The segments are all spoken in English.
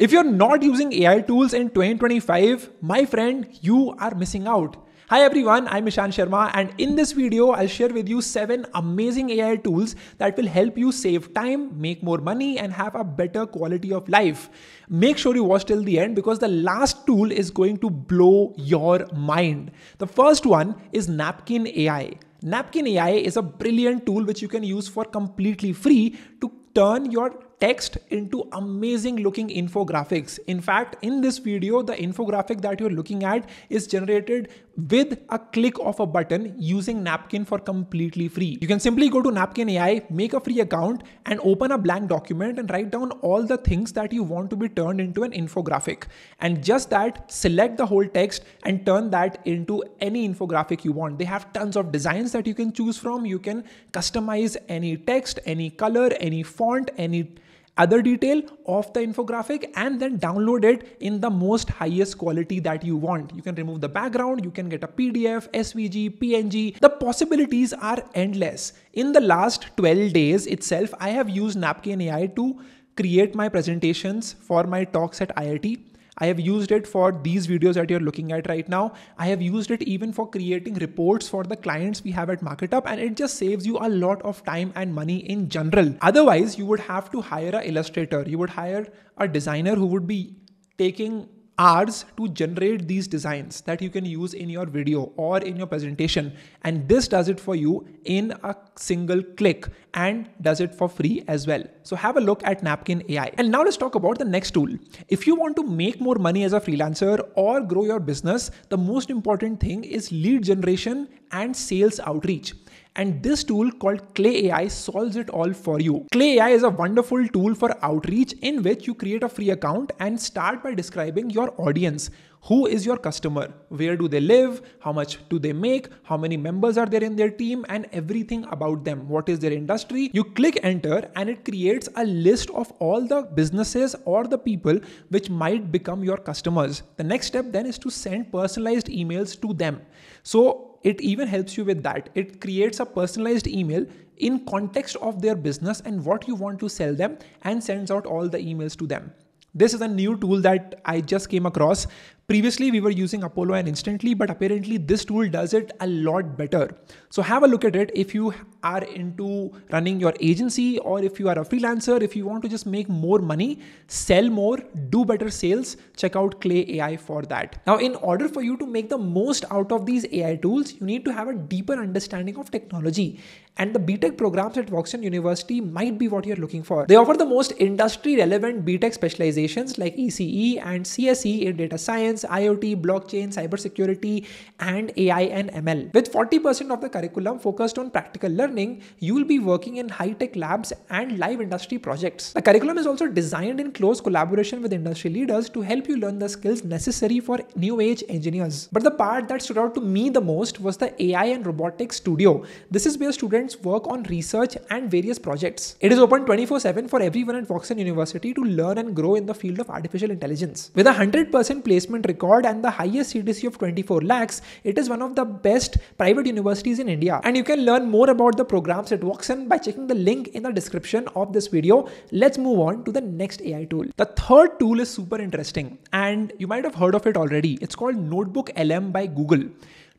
If you're not using AI tools in 2025, my friend, you are missing out. Hi everyone, I'm Ishan Sharma, and in this video, I'll share with you 7 amazing AI tools that will help you save time, make more money, and have a better quality of life. Make sure you watch till the end because the last tool is going to blow your mind. The first one is Napkin AI. Napkin AI is a brilliant tool which you can use for completely free to turn your text into amazing looking infographics. In fact, in this video, the infographic that you're looking at is generated with a click of a button using Napkin for completely free. You can simply go to Napkin AI, make a free account, and open a blank document and write down all the things that you want to be turned into an infographic. And just that, select the whole text and turn that into any infographic you want. They have tons of designs that you can choose from. You can customize any text, any color, any font, any other detail of the infographic, and then download it in the most highest quality that you want. You can remove the background, you can get a PDF, SVG, PNG. The possibilities are endless. In the last 12 days itself, I have used Napkin AI to create my presentations for my talks at IIT. I have used it for these videos that you're looking at right now. I have used it even for creating reports for the clients we have at MarketUp, and it just saves you a lot of time and money in general. Otherwise, you would have to hire an illustrator. You would hire a designer who would be taking hours to generate these designs that you can use in your video or in your presentation. And this does it for you in a single click and does it for free as well. So have a look at Napkin AI. And now let's talk about the next tool. If you want to make more money as a freelancer or grow your business, the most important thing is lead generation and sales outreach. And this tool called Clay AI solves it all for you. Clay AI is a wonderful tool for outreach in which you create a free account and start by describing your audience. Who is your customer? Where do they live? How much do they make? How many members are there in their team? And everything about them. What is their industry? You click enter and it creates a list of all the businesses or the people which might become your customers. The next step then is to send personalized emails to them. So it even helps you with that. It creates a personalized email in context of their business and what you want to sell them and sends out all the emails to them. This is a new tool that I just came across. Previously, we were using Apollo and Instantly, but apparently this tool does it a lot better. So have a look at it if you are into running your agency or if you are a freelancer, if you want to just make more money, sell more, do better sales, check out Clay AI for that. Now, in order for you to make the most out of these AI tools, you need to have a deeper understanding of technology. And the BTech programs at Woxsen University might be what you're looking for. They offer the most industry-relevant BTech specializations like ECE and CSE in data science, IoT, blockchain, cybersecurity, and AI and ML. With 40% of the curriculum focused on practical learning, you will be working in high-tech labs and live industry projects. The curriculum is also designed in close collaboration with industry leaders to help you learn the skills necessary for new-age engineers. But the part that stood out to me the most was the AI and Robotics Studio. This is where students work on research and various projects. It is open 24/7 for everyone at Woxsen University to learn and grow in the field of artificial intelligence. With a 100% placement record and the highest CTC of 24 lakhs, it is one of the best private universities in India. And you can learn more about the programs at Woxsen by checking the link in the description of this video. Let's move on to the next AI tool. The third tool is super interesting and you might have heard of it already. It's called Notebook LM by Google.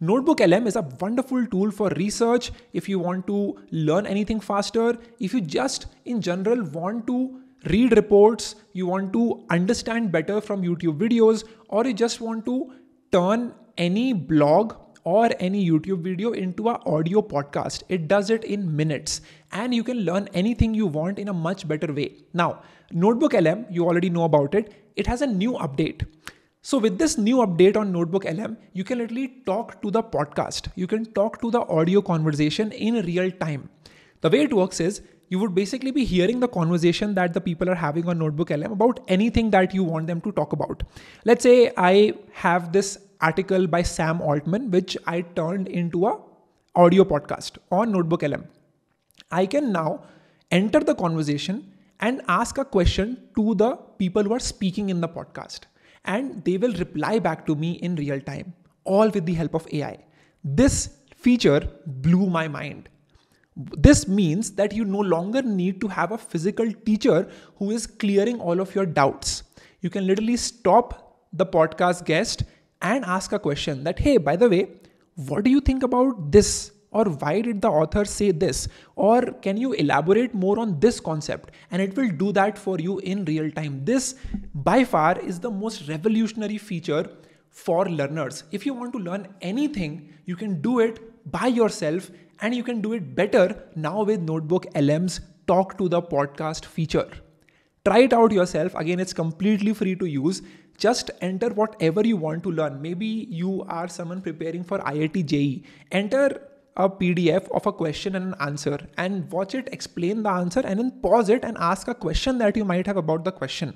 Notebook LM is a wonderful tool for research. If you want to learn anything faster, if you just in general want to read reports, you want to understand better from YouTube videos, or you just want to turn any blog or any YouTube video into an audio podcast. It does it in minutes and you can learn anything you want in a much better way. Now, Notebook LM, you already know about it. It has a new update. So with this new update on Notebook LM, you can literally talk to the podcast. You can talk to the audio conversation in real time. The way it works is, you would basically be hearing the conversation that the people are having on Notebook LM about anything that you want them to talk about. Let's say I have this article by Sam Altman, which I turned into an audio podcast on Notebook LM. I can now enter the conversation and ask a question to the people who are speaking in the podcast, and they will reply back to me in real time, all with the help of AI. This feature blew my mind. This means that you no longer need to have a physical teacher who is clearing all of your doubts. you can literally stop the podcast guest and ask a question that, hey, by the way, what do you think about this? Or why did the author say this? Or can you elaborate more on this concept? And it will do that for you in real time. This by far is the most revolutionary feature for learners. If you want to learn anything, you can do it by yourself and you can do it better now with Notebook LM's Talk to the Podcast feature. Try it out yourself. Again, it's completely free to use. Just enter whatever you want to learn. Maybe you are someone preparing for IIT JEE. Enter a PDF of a question and an answer and watch it explain the answer and then pause it and ask a question that you might have about the question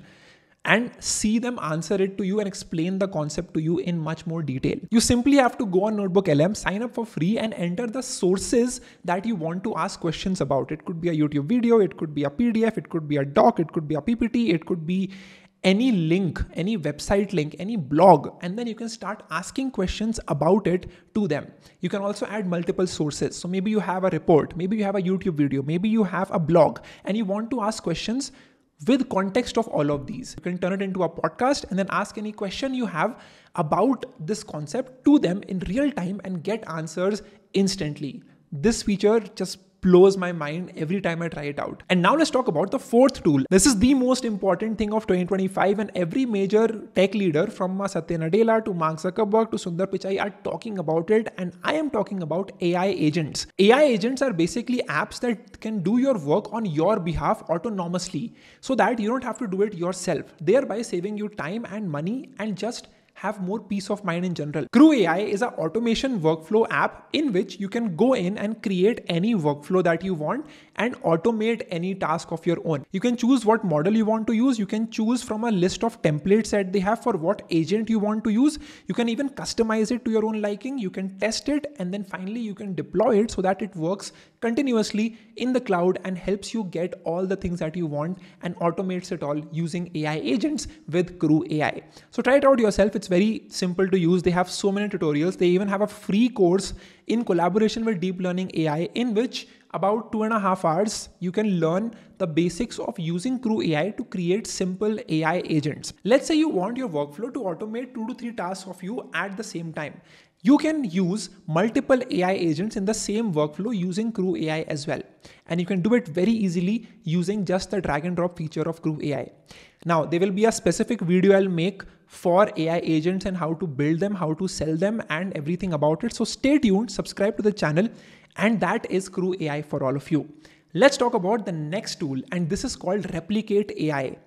and see them answer it to you and explain the concept to you in much more detail. You simply have to go on Notebook LM, sign up for free and enter the sources that you want to ask questions about. It could be a YouTube video, it could be a PDF, it could be a doc, it could be a PPT, it could be any link, any website link, any blog, and then you can start asking questions about it to them. You can also add multiple sources. So maybe you have a report, maybe you have a YouTube video, maybe you have a blog, and you want to ask questions with context of all of these. You can turn it into a podcast and then ask any question you have about this concept to them in real time and get answers instantly. This feature just blows my mind every time I try it out. And now let's talk about the fourth tool. This is the most important thing of 2025 and every major tech leader from Satya Nadella to Mark Zuckerberg to Sundar Pichai are talking about it, and I am talking about AI agents. AI agents are basically apps that can do your work on your behalf autonomously so that you don't have to do it yourself, thereby saving you time and money and just have more peace of mind in general. Crew AI is an automation workflow app in which you can go in and create any workflow that you want and automate any task of your own. You can choose what model you want to use. You can choose from a list of templates that they have for what agent you want to use. You can even customize it to your own liking. You can test it and then finally you can deploy it so that it works continuously in the cloud and helps you get all the things that you want and automates it all using AI agents with Crew AI. So try it out yourself. It's very simple to use. They have so many tutorials. They even have a free course in collaboration with Deep Learning AI in which about 2.5 hours you can learn the basics of using Crew AI to create simple AI agents. Let's say you want your workflow to automate 2 to 3 tasks of you at the same time. You can use multiple AI agents in the same workflow using Crew AI as well. And you can do it very easily using just the drag and drop feature of Crew AI. Now, there will be a specific video I'll make for AI agents and how to build them, how to sell them and everything about it. So stay tuned, subscribe to the channel, and that is Crew AI for all of you. Let's talk about the next tool, and this is called Replicate AI.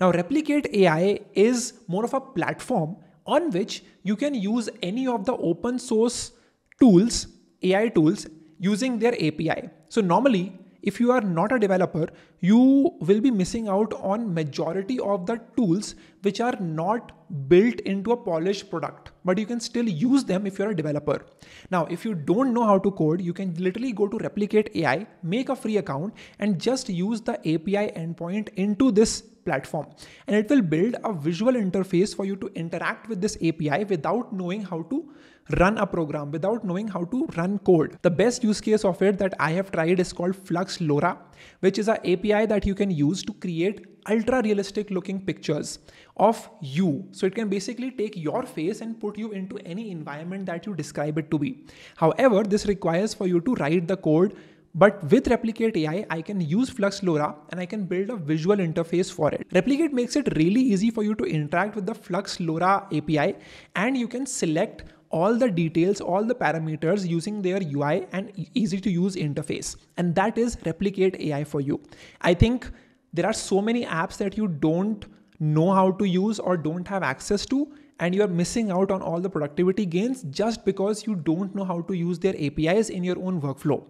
Now, Replicate AI is more of a platform on which you can use any of the open source tools, AI tools, using their API. So normally, if you are not a developer, you will be missing out on majority of the tools which are not built into a polished product, but you can still use them if you're a developer. Now, if you don't know how to code, you can literally go to Replicate AI, make a free account and just use the API endpoint into this platform. And it will build a visual interface for you to interact with this API without knowing how to run a program, without knowing how to run code. The best use case of it that I have tried is called Flux LoRa, which is an API that you can use to create ultra realistic looking pictures of you. So it can basically take your face and put you into any environment that you describe it to be. However, this requires for you to write the code, but with Replicate AI, I can use Flux LoRa and I can build a visual interface for it. Replicate makes it really easy for you to interact with the Flux LoRa API, and you can select all the details, all the parameters using their UI and easy to use interface. And that is Replicate AI for you. I think there are so many apps that you don't know how to use or don't have access to, and you are missing out on all the productivity gains just because you don't know how to use their APIs in your own workflow.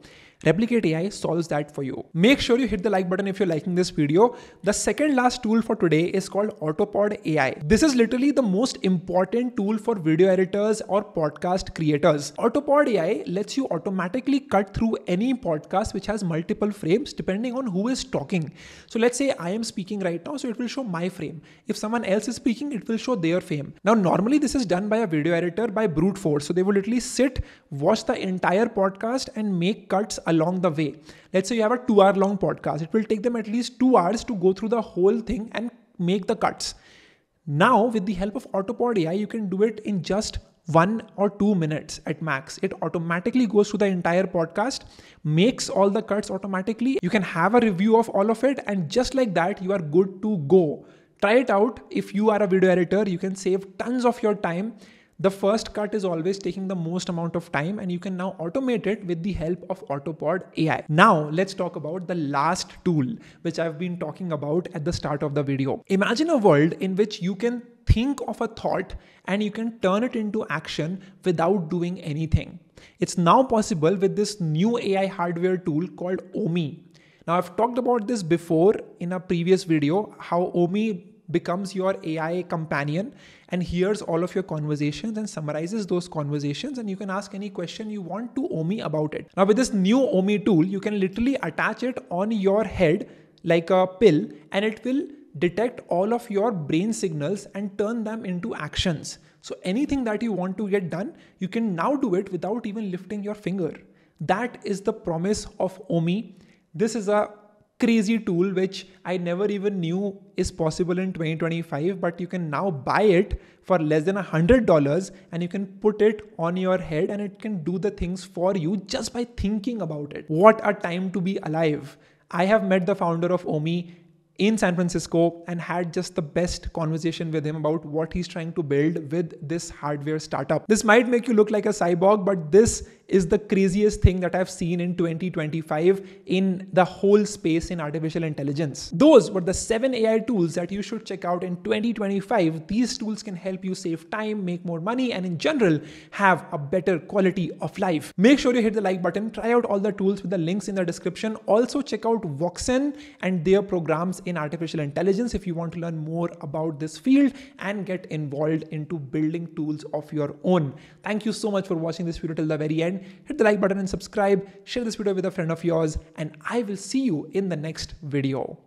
Replicate AI solves that for you. Make sure you hit the like button if you're liking this video. The second last tool for today is called Autopod AI. This is literally the most important tool for video editors or podcast creators. Autopod AI lets you automatically cut through any podcast which has multiple frames depending on who is talking. So let's say I am speaking right now, so it will show my frame. If someone else is speaking, it will show their frame. Now, normally this is done by a video editor by brute force. So they will literally sit, watch the entire podcast and make cuts along the way. Let's say you have a 2-hour long podcast. It will take them at least 2 hours to go through the whole thing and make the cuts. Now with the help of Autopod AI, you can do it in just 1 or 2 minutes at max. It automatically goes through the entire podcast, makes all the cuts automatically. You can have a review of all of it, and just like that, you are good to go. Try it out. If you are a video editor, you can save tons of your time. The first cut is always taking the most amount of time, and you can now automate it with the help of Autopod AI. Now let's talk about the last tool, which I've been talking about at the start of the video. Imagine a world in which you can think of a thought and you can turn it into action without doing anything. It's now possible with this new AI hardware tool called Omi. Now I've talked about this before in a previous video, how Omi becomes your AI companion and hears all of your conversations and summarizes those conversations, and you can ask any question you want to Omi about it. Now with this new Omi tool, you can literally attach it on your head like a pill, and it will detect all of your brain signals and turn them into actions. So anything that you want to get done, you can now do it without even lifting your finger. That is the promise of Omi. This is a crazy tool which I never even knew is possible in 2025, but you can now buy it for less than $100 and you can put it on your head and it can do the things for you just by thinking about it. What a time to be alive. I have met the founder of Omi in San Francisco and had just the best conversation with him about what he's trying to build with this hardware startup. This might make you look like a cyborg, but this is the craziest thing that I've seen in 2025 in the whole space in artificial intelligence. Those were the 7 AI tools that you should check out in 2025. These tools can help you save time, make more money, and in general, have a better quality of life. Make sure you hit the like button, try out all the tools with the links in the description. Also check out Woxsen and their programs in artificial intelligence if you want to learn more about this field and get involved into building tools of your own. Thank you so much for watching this video till the very end. Hit the like button and subscribe, share this video with a friend of yours, and I will see you in the next video.